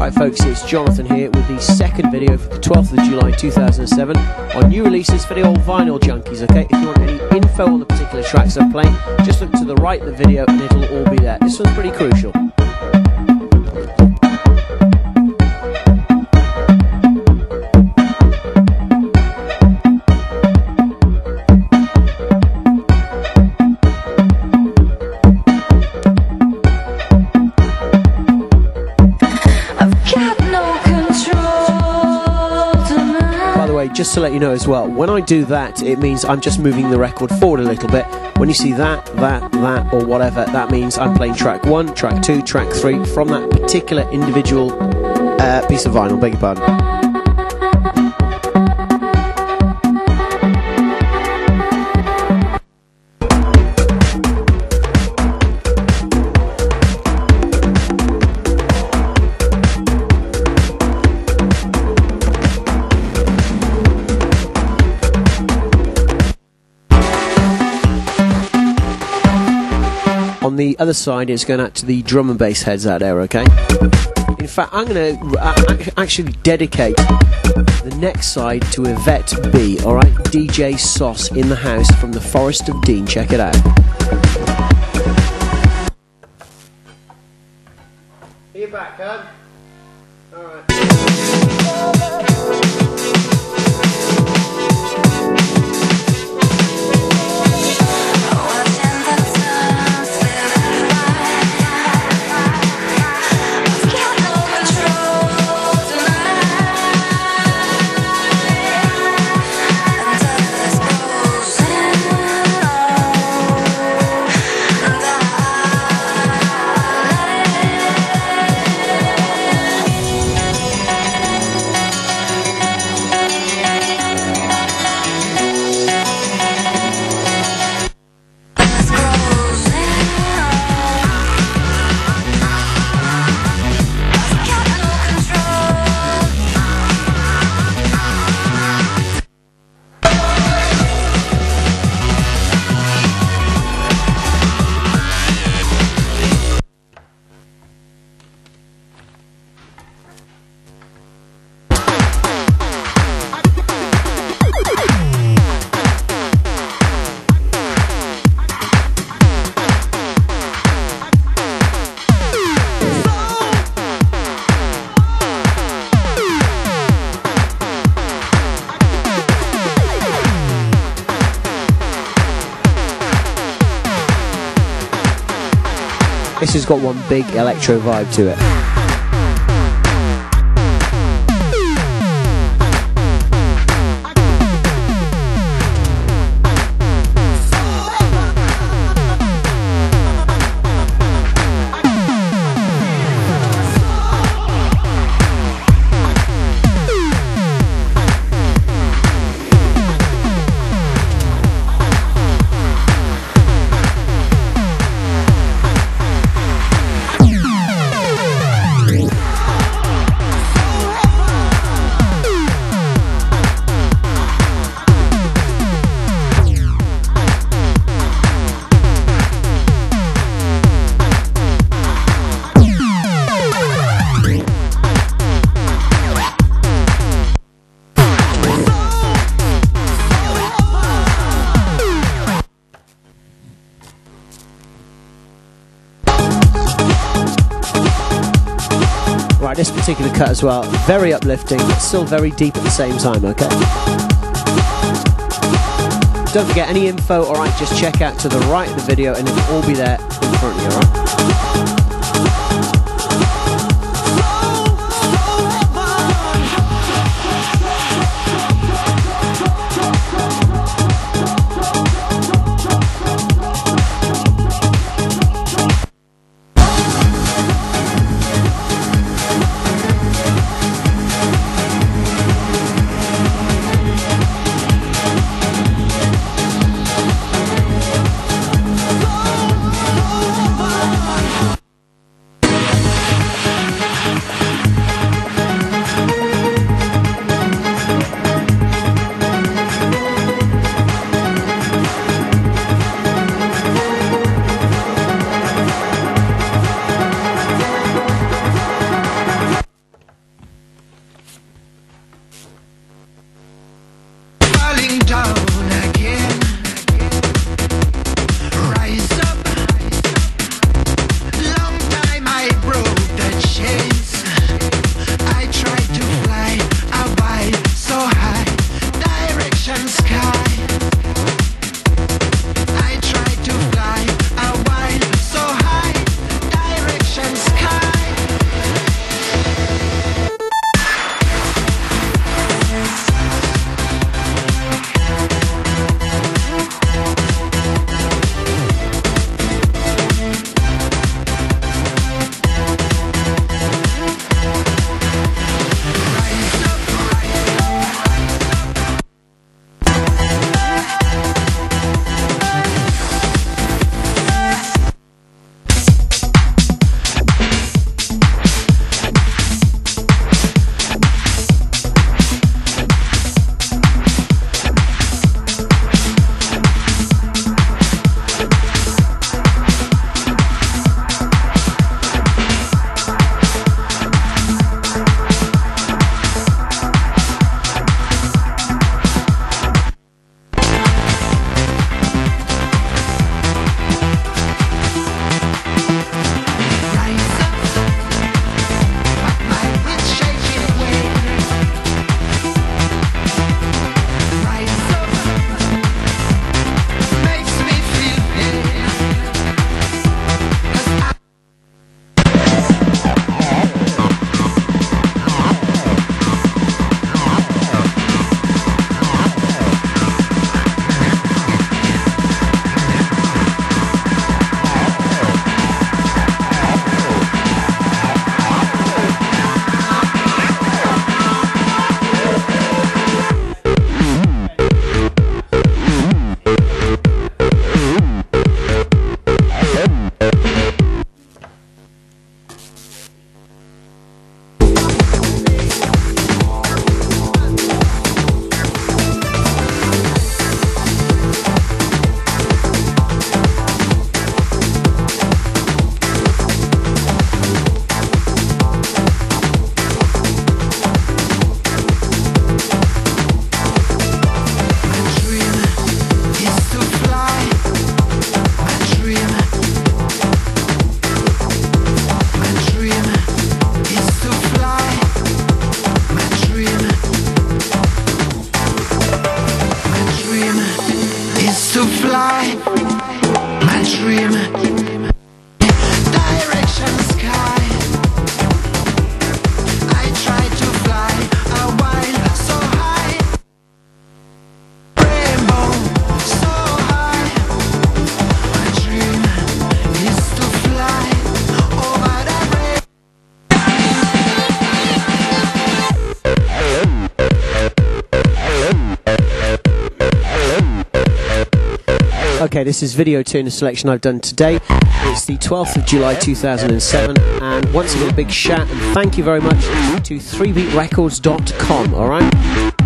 Right folks, it's Jonathan here with the second video for the 12th of July 2007 on new releases for the old vinyl junkies, okay? If you want any info on the particular tracks I'm playing, just look to the right of the video and it'll all be there. This one's pretty crucial. Just to let you know as well, when I do that, it means I'm just moving the record forward a little bit. When you see that, or whatever, that means I'm playing track 1, track 2, track 3 from that particular individual piece of vinyl, beg your pardon. On the other side, it's going out to the drum and bass heads out there, okay? In fact, I'm going to actually dedicate the next side to Yvette B, alright? DJ Sauce in the house from the Forest of Dean, check it out. Are you back, huh? Alright. This has got one big electro vibe to it. Right, this particular cut as well, very uplifting, but still very deep at the same time, okay? Don't forget, any info, alright, just check out to the right of the video and it'll all be there in front of you, alright? Okay, this is video tune, a selection I've done today. It's the 12th of July 2007, and once again, a big shout and thank you very much to 3beatrecords.com, alright?